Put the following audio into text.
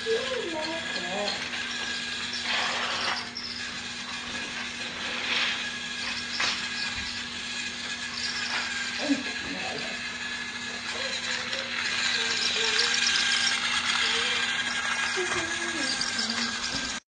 Stop.